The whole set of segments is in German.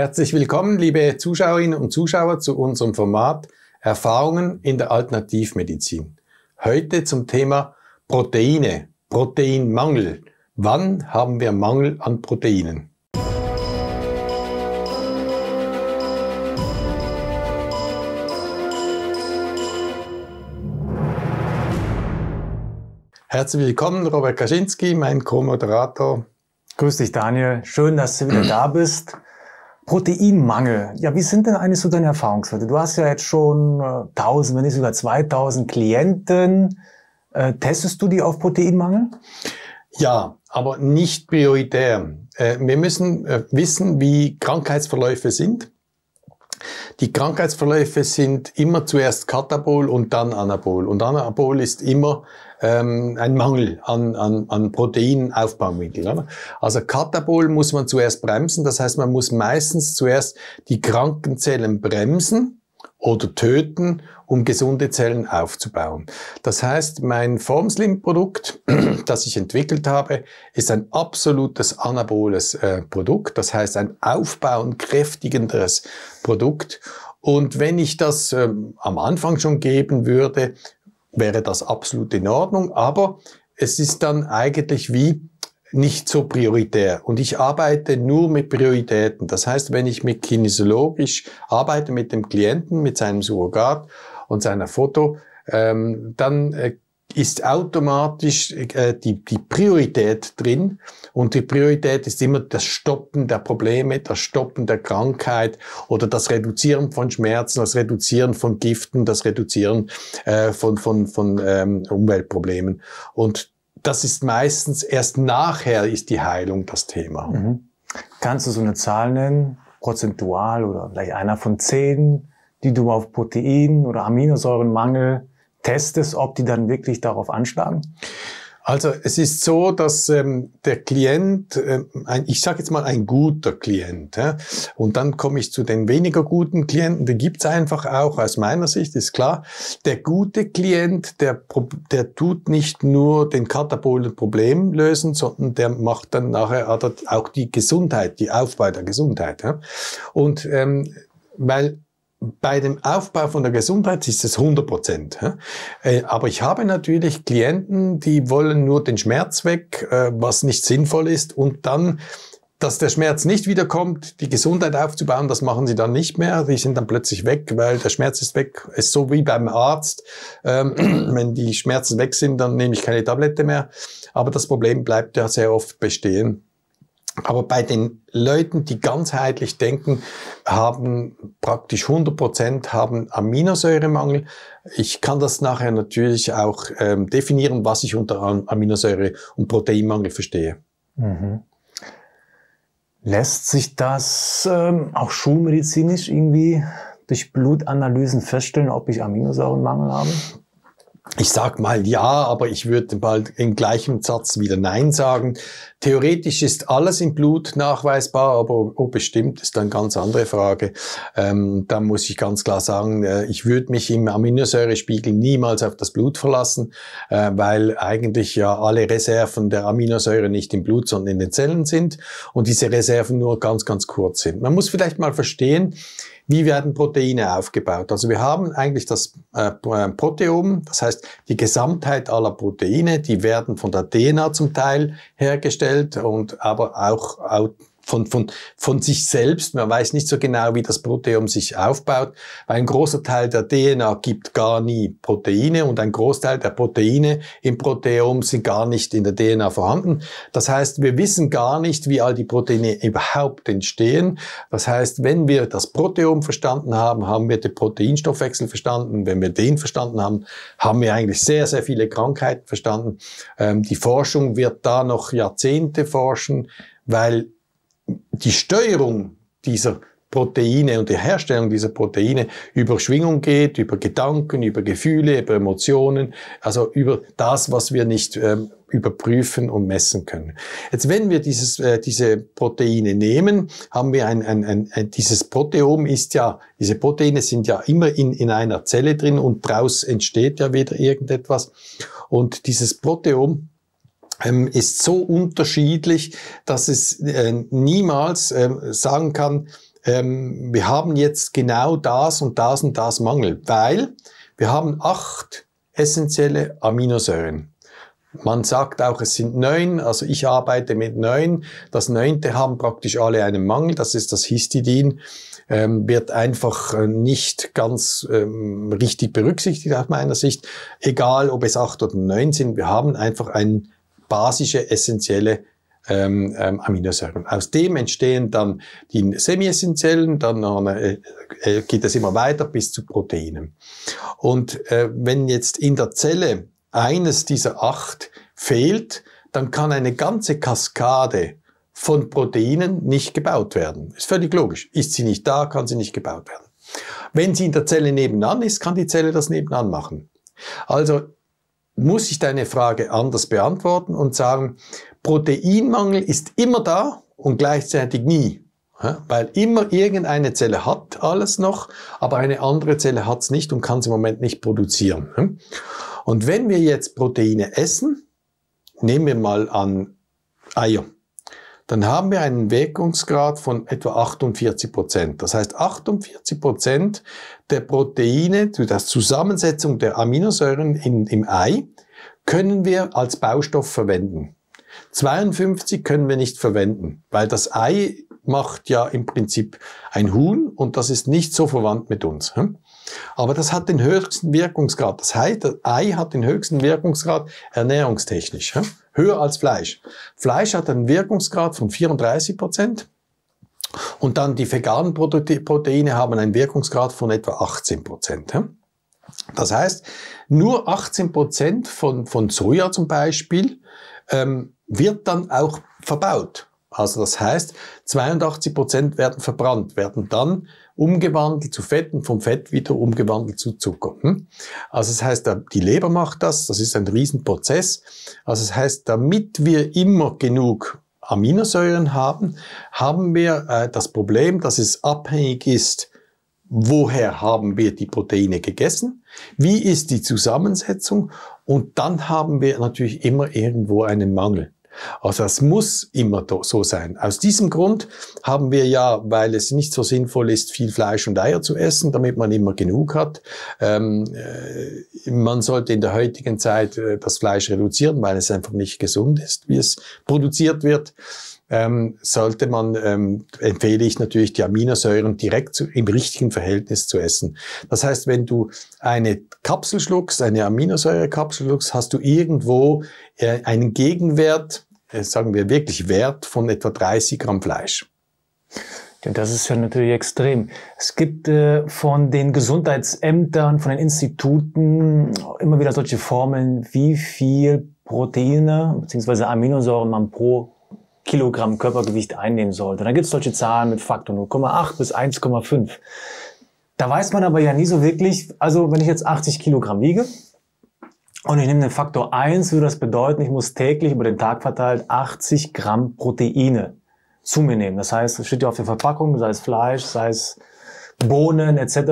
Herzlich willkommen, liebe Zuschauerinnen und Zuschauer, zu unserem Format Erfahrungen in der Alternativmedizin. Heute zum Thema Proteine, Proteinmangel. Wann haben wir Mangel an Proteinen? Herzlich willkommen, Robert Katschinski, mein Co-Moderator. Grüß dich, Daniel. Schön, dass du wieder da bist. Proteinmangel. Ja, wie sind denn eigentlich so deine Erfahrungswerte? Du hast ja jetzt schon 1000, wenn nicht sogar 2000 Klienten. Testest du die auf Proteinmangel? Ja, aber nicht prioritär. Wir müssen wissen, wie Krankheitsverläufe sind. Die Krankheitsverläufe sind immer zuerst katabol und dann anabol. Und anabol ist immer ein Mangel an Proteinaufbaumitteln. Oder? Also katabol muss man zuerst bremsen. Das heißt, man muss meistens zuerst die kranken Zellen bremsen oder töten, um gesunde Zellen aufzubauen. Das heißt, mein Formslim-Produkt, das ich entwickelt habe, ist ein absolutes anaboles Produkt. Das heißt, ein aufbauend kräftigendes Produkt. Und wenn ich das am Anfang schon geben würde, wäre das absolut in Ordnung, aber es ist dann eigentlich wie nicht so prioritär. Und ich arbeite nur mit Prioritäten. Das heißt, wenn ich mit kinesiologisch arbeite, mit dem Klienten, mit seinem Surrogat und seiner Foto, dann ist automatisch die Priorität drin. Und die Priorität ist immer das Stoppen der Probleme, das Stoppen der Krankheit oder das Reduzieren von Schmerzen, das Reduzieren von Giften, das Reduzieren von Umweltproblemen. Und das ist meistens erst nachher ist die Heilung das Thema. Mhm. Kannst du so eine Zahl nennen, prozentual oder vielleicht einer von 10, die du auf Protein- oder Aminosäurenmangel testest, ob die dann wirklich darauf anschlagen? Also es ist so, dass der Klient, ich sage jetzt mal ein guter Klient, ja? Und dann komme ich zu den weniger guten Klienten, die gibt es einfach auch, aus meiner Sicht ist klar, der gute Klient, der tut nicht nur den katabolen Problem lösen, sondern der macht dann nachher auch die Gesundheit, die Aufbau der Gesundheit. Ja? Und weil bei dem Aufbau von der Gesundheit ist es 100%. Aber ich habe natürlich Klienten, die wollen nur den Schmerz weg, was nicht sinnvoll ist. Und dann, dass der Schmerz nicht wiederkommt, die Gesundheit aufzubauen, das machen sie dann nicht mehr. Die sind dann plötzlich weg, weil der Schmerz ist weg. Es ist so wie beim Arzt. Wenn die Schmerzen weg sind, dann nehme ich keine Tablette mehr. Aber das Problem bleibt ja sehr oft bestehen. Aber bei den Leuten, die ganzheitlich denken, haben praktisch 100% haben Aminosäuremangel. Ich kann das nachher natürlich auch definieren, was ich unter Aminosäure- und Proteinmangel verstehe. Mhm. Lässt sich das auch schulmedizinisch irgendwie durch Blutanalysen feststellen, ob ich Aminosäurenmangel habe? Ich sag mal ja, aber ich würde bald im gleichen Satz wieder Nein sagen. Theoretisch ist alles im Blut nachweisbar, aber ob es stimmt, ist eine ganz andere Frage. Da muss ich ganz klar sagen, ich würde mich im Aminosäurespiegel niemals auf das Blut verlassen, weil eigentlich ja alle Reserven der Aminosäure nicht im Blut, sondern in den Zellen sind und diese Reserven nur ganz, ganz kurz sind. Man muss vielleicht mal verstehen, wie werden Proteine aufgebaut? Also wir haben eigentlich das Proteom, das heißt die Gesamtheit aller Proteine, die werden von der DNA zum Teil hergestellt und aber auch von sich selbst. Man weiß nicht so genau, wie das Proteom sich aufbaut, weil ein großer Teil der DNA gibt gar nie Proteine und ein Großteil der Proteine im Proteom sind gar nicht in der DNA vorhanden. Das heißt, wir wissen gar nicht, wie all die Proteine überhaupt entstehen. Das heißt, wenn wir das Proteom verstanden haben, haben wir den Proteinstoffwechsel verstanden. Wenn wir den verstanden haben, haben wir eigentlich sehr, sehr viele Krankheiten verstanden. Die Forschung wird da noch Jahrzehnte forschen, weil die Steuerung dieser Proteine und die Herstellung dieser Proteine über Schwingung geht, über Gedanken, über Gefühle, über Emotionen, also über das, was wir nicht überprüfen und messen können. Jetzt, wenn wir diese Proteine nehmen, haben wir dieses Proteom ist ja, diese Proteine sind ja immer in einer Zelle drin und daraus entsteht ja wieder irgendetwas. Und dieses Proteom ist so unterschiedlich, dass es niemals sagen kann, wir haben jetzt genau das und das und das Mangel, weil wir haben 8 essentielle Aminosäuren. Man sagt auch, es sind 9, also ich arbeite mit 9. Das 9. haben praktisch alle einen Mangel, das ist das Histidin, wird einfach nicht ganz richtig berücksichtigt aus meiner Sicht. Egal, ob es 8 oder 9 sind, wir haben einfach eine basische, essentielle Aminosäuren. Aus dem entstehen dann die semi-essentiellen, dann geht es immer weiter bis zu Proteinen. Und wenn jetzt in der Zelle eines dieser 8 fehlt, dann kann eine ganze Kaskade von Proteinen nicht gebaut werden. Ist völlig logisch. Ist sie nicht da, kann sie nicht gebaut werden. Wenn sie in der Zelle nebenan ist, kann die Zelle das nebenan machen. Also muss ich deine Frage anders beantworten und sagen, Proteinmangel ist immer da und gleichzeitig nie. Weil immer irgendeine Zelle hat alles noch, aber eine andere Zelle hat es nicht und kann es im Moment nicht produzieren. Und wenn wir jetzt Proteine essen, nehmen wir mal an Eier, dann haben wir einen Wirkungsgrad von etwa 48%. Das heißt, 48% der Proteine, der Zusammensetzung der Aminosäuren im Ei, können wir als Baustoff verwenden. 52 können wir nicht verwenden, weil das Ei macht ja im Prinzip ein Huhn und das ist nicht so verwandt mit uns. Aber das hat den höchsten Wirkungsgrad. Das heißt, das Ei hat den höchsten Wirkungsgrad ernährungstechnisch. Höher als Fleisch. Fleisch hat einen Wirkungsgrad von 34% und dann die veganen Proteine haben einen Wirkungsgrad von etwa 18%. Das heißt, nur 18% von Soja zum Beispiel wird dann auch verbaut. Also das heißt, 82% werden verbrannt, werden dann umgewandelt zu Fett und vom Fett wieder umgewandelt zu Zucker. Also das heißt, die Leber macht das, das ist ein Riesenprozess. Also das heißt, damit wir immer genug Aminosäuren haben, haben wir das Problem, dass es abhängig ist, woher haben wir die Proteine gegessen, wie ist die Zusammensetzung und dann haben wir natürlich immer irgendwo einen Mangel. Also das muss immer so sein. Aus diesem Grund haben wir ja, weil es nicht so sinnvoll ist, viel Fleisch und Eier zu essen, damit man immer genug hat. Man sollte in der heutigen Zeit das Fleisch reduzieren, weil es einfach nicht gesund ist, wie es produziert wird. Sollte man, empfehle ich natürlich, die Aminosäuren direkt im richtigen Verhältnis zu essen. Das heißt, wenn du eine Kapsel schluckst, eine Aminosäurekapsel schluckst, hast du irgendwo einen Gegenwert, sagen wir wirklich Wert von etwa 30 Gramm Fleisch. Ja, das ist ja natürlich extrem. Es gibt von den Gesundheitsämtern, von den Instituten immer wieder solche Formeln, wie viel Proteine bzw. Aminosäuren man pro Kilogramm Körpergewicht einnehmen sollte. Dann gibt es solche Zahlen mit Faktor 0,8 bis 1,5. Da weiß man aber ja nie so wirklich, also wenn ich jetzt 80 Kilogramm wiege und ich nehme den Faktor 1, würde das bedeuten, ich muss täglich über den Tag verteilt 80 Gramm Proteine zu mir nehmen. Das heißt, es steht ja auf der Verpackung, sei es Fleisch, sei es Bohnen etc.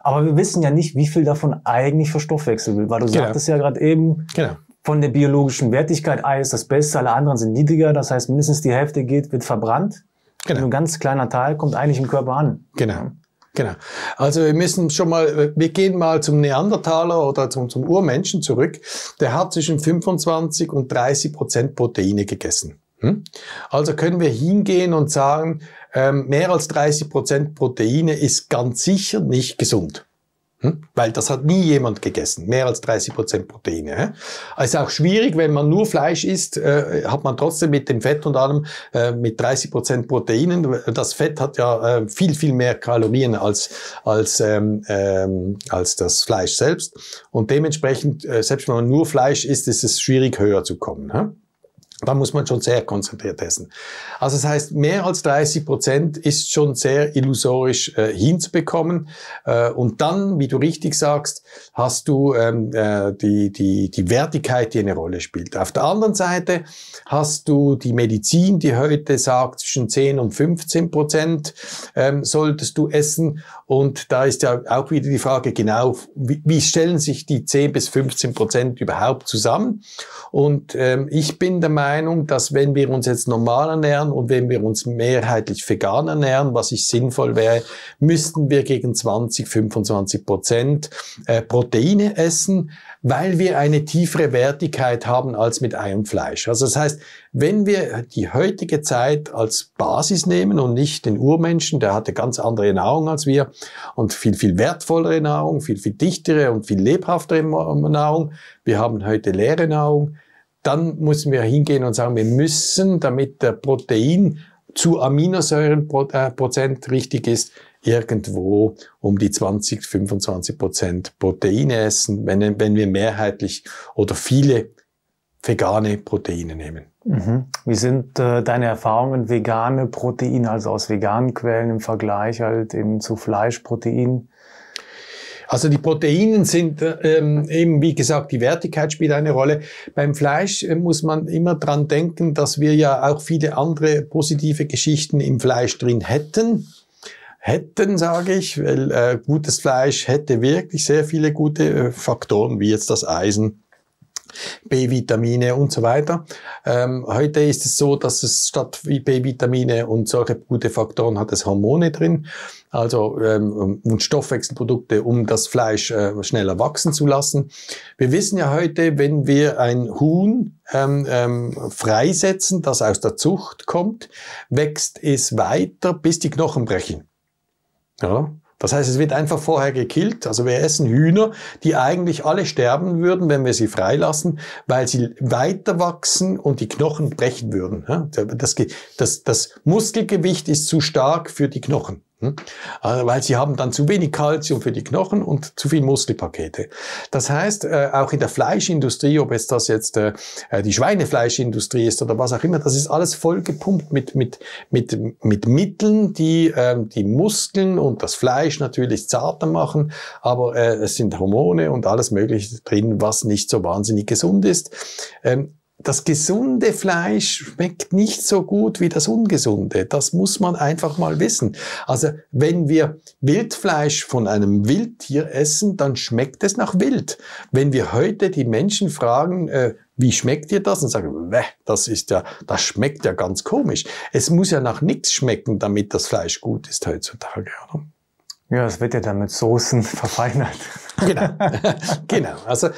Aber wir wissen ja nicht, wie viel davon eigentlich verstoffwechseln will, weil du sagtest ja gerade eben, von der biologischen Wertigkeit, Ei ist das Beste, alle anderen sind niedriger, das heißt mindestens die Hälfte wird verbrannt. Genau. Nur ein ganz kleiner Teil kommt eigentlich im Körper an. Genau. Genau. Also wir müssen schon mal, wir gehen mal zum Neandertaler oder zum Urmenschen zurück. Der hat zwischen 25 und 30% Proteine gegessen. Also können wir hingehen und sagen, mehr als 30% Proteine ist ganz sicher nicht gesund. Weil das hat nie jemand gegessen, mehr als 30% Proteine. Es ist auch schwierig, wenn man nur Fleisch isst, hat man trotzdem mit dem Fett und allem mit 30% Proteinen. Das Fett hat ja viel, viel mehr Kalorien als das Fleisch selbst. Und dementsprechend, selbst wenn man nur Fleisch isst, ist es schwierig, höher zu kommen. Da muss man schon sehr konzentriert essen. Also das heißt, mehr als 30% ist schon sehr illusorisch hinzubekommen. Und dann, wie du richtig sagst, hast du die Wertigkeit, die eine Rolle spielt. Auf der anderen Seite hast du die Medizin, die heute sagt, zwischen 10 und 15%. solltest du essen? Und da ist ja auch wieder die Frage, genau, wie stellen sich die 10 bis 15% überhaupt zusammen? Und ich bin der Meinung, dass wenn wir uns jetzt normal ernähren und wenn wir uns mehrheitlich vegan ernähren, was ich sinnvoll wäre, müssten wir gegen 20–25% Proteine essen, weil wir eine tiefere Wertigkeit haben als mit Ei und Fleisch. Also das heißt, wenn wir die heutige Zeit als Basis nehmen und nicht den Urmenschen, der hatte ganz andere Nahrung als wir und viel, viel wertvollere Nahrung, viel, viel dichtere und viel lebhaftere Nahrung, wir haben heute leere Nahrung, dann müssen wir hingehen und sagen, wir müssen, damit der Protein zu Aminosäurenprozent richtig ist, irgendwo um die 20–25% Proteine essen, wenn wir mehrheitlich oder viele vegane Proteine nehmen. Mhm. Wie sind deine Erfahrungen vegane Proteine, also aus veganen Quellen im Vergleich halt eben zu Fleischproteinen? Also die Proteinen sind eben, wie gesagt, die Wertigkeit spielt eine Rolle. Beim Fleisch muss man immer dran denken, dass wir ja auch viele andere positive Geschichten im Fleisch drin hätten. Sage ich, weil gutes Fleisch hätte wirklich sehr viele gute Faktoren, wie jetzt das Eisen, B-Vitamine und so weiter. Heute ist es so, dass es statt B-Vitamine und solche gute Faktoren hat es Hormone drin, also und Stoffwechselprodukte, um das Fleisch schneller wachsen zu lassen. Wir wissen ja heute, wenn wir ein Huhn freisetzen, das aus der Zucht kommt, wächst es weiter, bis die Knochen brechen. Ja. Das heißt, es wird einfach vorher gekillt. Also wir essen Hühner, die eigentlich alle sterben würden, wenn wir sie freilassen, weil sie weiter wachsen und die Knochen brechen würden. Das Muskelgewicht ist zu stark für die Knochen, weil sie haben dann zu wenig Kalzium für die Knochen und zu viel Muskelpakete. Das heißt, auch in der Fleischindustrie, ob es das jetzt die Schweinefleischindustrie ist oder was auch immer, das ist alles vollgepumpt mit Mitteln, die die Muskeln und das Fleisch natürlich zarter machen, aber es sind Hormone und alles Mögliche drin, was nicht so wahnsinnig gesund ist. Das gesunde Fleisch schmeckt nicht so gut wie das ungesunde. Das muss man einfach mal wissen. Also wenn wir Wildfleisch von einem Wildtier essen, dann schmeckt es nach Wild. Wenn wir heute die Menschen fragen, wie schmeckt dir das? Und sagen, das schmeckt ja ganz komisch. Es muss ja nach nichts schmecken, damit das Fleisch gut ist heutzutage, oder? Ja, es wird ja dann mit Soßen verfeinert. Genau, genau. Also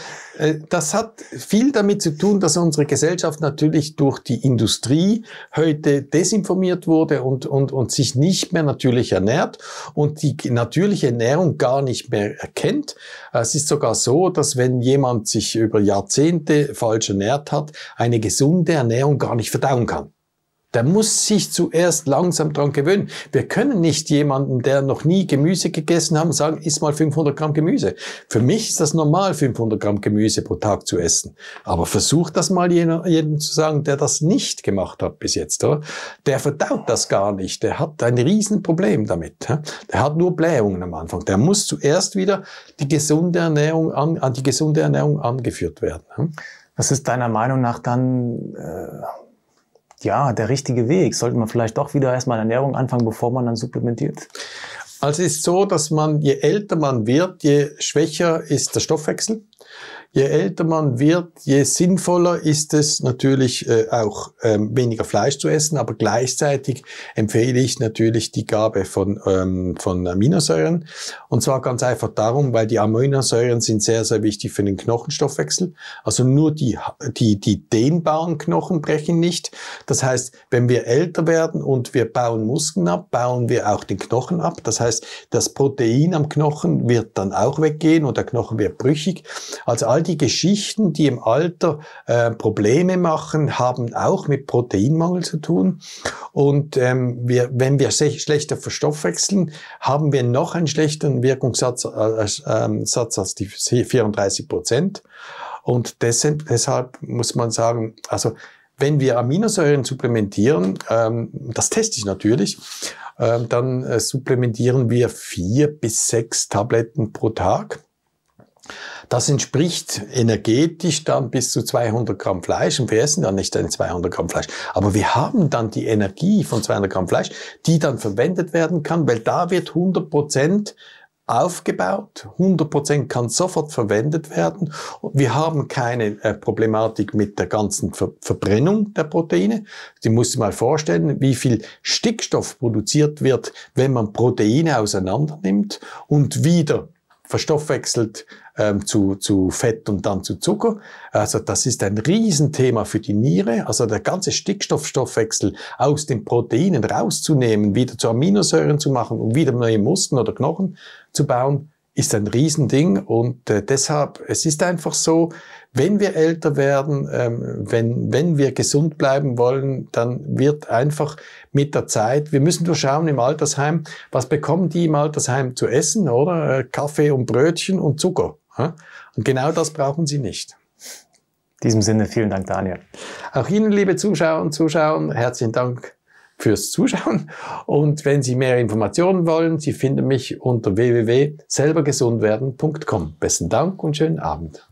das hat viel damit zu tun, dass unsere Gesellschaft natürlich durch die Industrie heute desinformiert wurde und sich nicht mehr natürlich ernährt und die natürliche Ernährung gar nicht mehr erkennt. Es ist sogar so, dass wenn jemand sich über Jahrzehnte falsch ernährt hat, eine gesunde Ernährung gar nicht verdauen kann. Der muss sich zuerst langsam dran gewöhnen. Wir können nicht jemanden, der noch nie Gemüse gegessen hat, sagen, iss mal 500 Gramm Gemüse. Für mich ist das normal, 500 Gramm Gemüse pro Tag zu essen. Aber versucht das mal jedem zu sagen, der das nicht gemacht hat bis jetzt, oder? Der verdaut das gar nicht. Der hat ein Riesenproblem damit. Der hat nur Blähungen am Anfang. Der muss zuerst wieder die gesunde Ernährung an die gesunde Ernährung angeführt werden. Was ist deiner Meinung nach dann ja, der richtige Weg? Sollte man vielleicht doch wieder erstmal Ernährung anfangen, bevor man dann supplementiert? Also es ist so, dass man, je älter man wird, je schwächer ist der Stoffwechsel. Je älter man wird, je sinnvoller ist es natürlich auch weniger Fleisch zu essen, aber gleichzeitig empfehle ich natürlich die Gabe von Aminosäuren. Und zwar ganz einfach darum, weil die Aminosäuren sind sehr, sehr wichtig für den Knochenstoffwechsel. Also nur die dehnbaren Knochen brechen nicht. Das heißt, wenn wir älter werden und wir bauen Muskeln ab, bauen wir auch den Knochen ab. Das heißt, das Protein am Knochen wird dann auch weggehen und der Knochen wird brüchig. Also all die Geschichten, die im Alter Probleme machen, haben auch mit Proteinmangel zu tun. Und wenn wir schlechter verstoffwechseln, haben wir noch einen schlechteren Wirkungssatz als die 34%. Und deshalb muss man sagen, also wenn wir Aminosäuren supplementieren, das teste ich natürlich, dann supplementieren wir 4 bis 6 Tabletten pro Tag. Das entspricht energetisch dann bis zu 200 Gramm Fleisch und wir essen dann nicht 200 Gramm Fleisch. Aber wir haben dann die Energie von 200 Gramm Fleisch, die dann verwendet werden kann, weil da wird 100% aufgebaut, 100% kann sofort verwendet werden. Wir haben keine Problematik mit der ganzen Verbrennung der Proteine. Sie muss sich mal vorstellen, wie viel Stickstoff produziert wird, wenn man Proteine auseinander nimmt und wieder verstoffwechselt zu Fett und dann zu Zucker. Also das ist ein Riesenthema für die Niere. Also der ganze Stickstoffstoffwechsel aus den Proteinen rauszunehmen, wieder zu Aminosäuren zu machen und wieder neue Muskeln oder Knochen zu bauen, ist ein Riesending. Und deshalb, es ist einfach so, wenn wir älter werden, wenn wir gesund bleiben wollen, dann wird einfach mit der Zeit, wir müssen nur schauen im Altersheim, was bekommen die im Altersheim zu essen, oder? Kaffee und Brötchen und Zucker. Und genau das brauchen sie nicht. In diesem Sinne, vielen Dank, Daniel. Auch Ihnen, liebe Zuschauer und Zuschauer, herzlichen Dank fürs Zuschauen. Und wenn Sie mehr Informationen wollen, Sie finden mich unter www.selbergesundwerden.com. Besten Dank und schönen Abend.